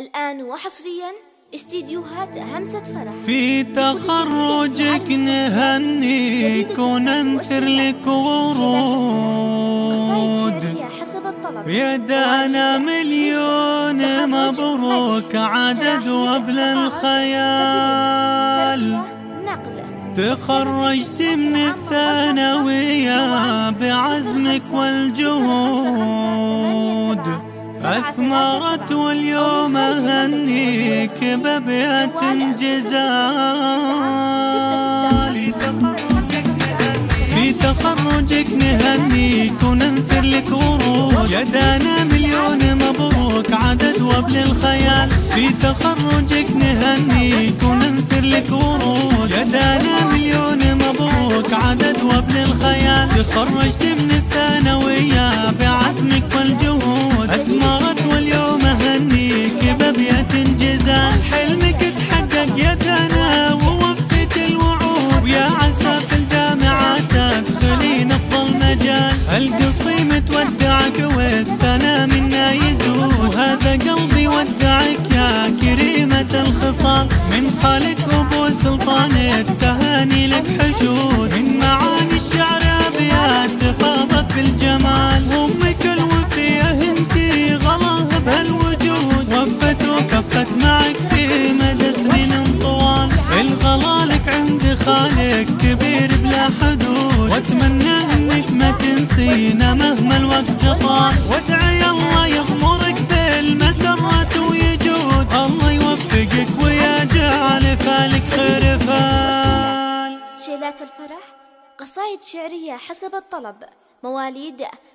الآن وحصريا استديوهات همسة فرح. في تخرجك نهنيك وننثر لك ورود يا دانه، مليون مبروك عدد وابل الخيال. تخرجت من الثانوية بعزمك والجهود أثمرت، واليوم أهنيك بأبيات جزال. في تخرجك نهنيك وننثر لك ورود يا دانه، مليون مبروك عدد وابل الخيال. في تخرجك نهنيك وننثر لك ورود يا دانه، مليون مبروك عدد وابل الخيال. تخرجت من الثانوية بعزمك والجهود أثمرت، واليوم أهنيك بأبيات جزال. حلمك تحقق يا دانه ووفيت الوعود، ويا عسى في الجامعة تدخلين أفضل مجال. القصيم تودعك والثنا منا يزول، وهذا قلبي ودعك يا كريمة الخصال. من خالك أبو سلطان التهاني لك حشود، من معاني الشعر أبيات فاضت بالجمال. أمك الوفية انتي غلاها بهالوجود، وفت وكفت معك في مدى سنين طوال. الغلا لك عند خالك كبير بلا حدود، واتمنى انك ما تنسينا مهما الوقت طال. وادعي الله يغمرك بالمسرات ويجود، الله يوفقك ويجعل فالك خير فال. شيلات الفرح قصائد شعرية حسب الطلب، مواليد